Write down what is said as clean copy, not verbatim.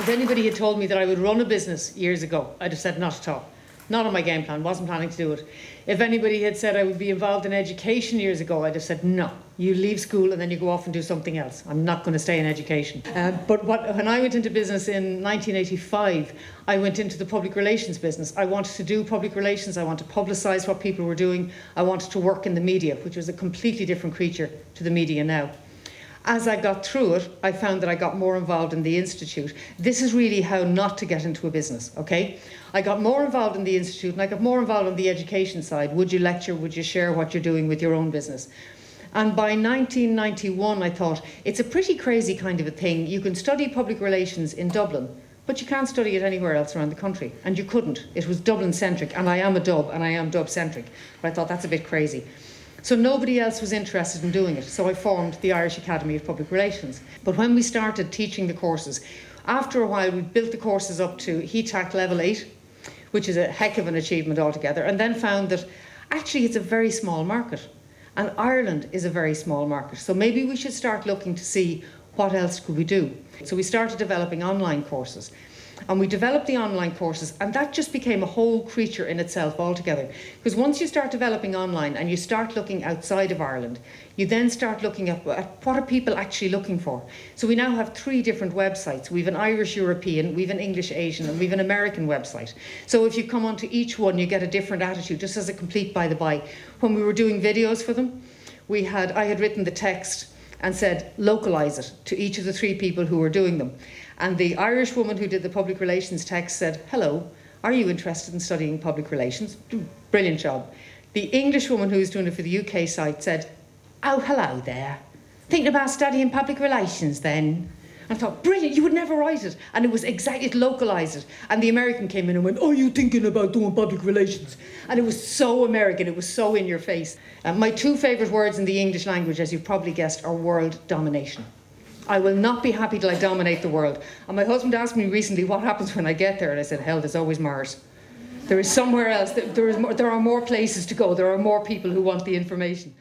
If anybody had told me that I would run a business years ago, I'd have said not at all. Not on my game plan, wasn't planning to do it. If anybody had said I would be involved in education years ago, I'd have said no. You leave school and then you go off and do something else. I'm not going to stay in education. But when I went into business in 1985, I went into the public relations business. I wanted to do public relations. I wanted to publicise what people were doing. I wanted to work in the media, which was a completely different creature to the media now. As I got through it, I found that I got more involved in the Institute. This is really how not to get into a business, okay? I got more involved in the Institute and I got more involved on the education side. Would you lecture? Would you share what you're doing with your own business? And by 1991, I thought, it's a pretty crazy kind of a thing. You can study public relations in Dublin, but you can't study it anywhere else around the country. And you couldn't. It was Dublin-centric, and I am a Dub, and I am Dub-centric. But I thought, that's a bit crazy. So nobody else was interested in doing it, so I formed the Irish Academy of Public Relations. But when we started teaching the courses, after a while we built the courses up to HETAC Level 8, which is a heck of an achievement altogether, and then found that actually it's a very small market. And Ireland is a very small market, so maybe we should start looking to see what else could we do. So we started developing online courses. And we developed the online courses, and that just became a whole creature in itself altogether. Because once you start developing online and you start looking outside of Ireland, you then start looking at what are people actually looking for. So we now have three different websites. We have an Irish European, we have an English Asian, and we have an American website. So if you come onto each one, you get a different attitude, just as a complete by the by. When we were doing videos for them, I had written the text and said, localise it to each of the three people who were doing them. And the Irish woman who did the public relations text said, hello, are you interested in studying public relations? Brilliant job. The English woman who was doing it for the UK site said, oh, hello there. Thinking about studying public relations then? And I thought, brilliant, you would never write it. And it was exactly, it localised it. And the American came in and went, are you thinking about doing public relations? And it was so American, it was so in your face. My two favourite words in the English language, as you've probably guessed, are world domination. I will not be happy till I dominate the world. And my husband asked me recently, what happens when I get there? And I said, hell, there's always Mars. There is somewhere else, there are more places to go, there are more people who want the information.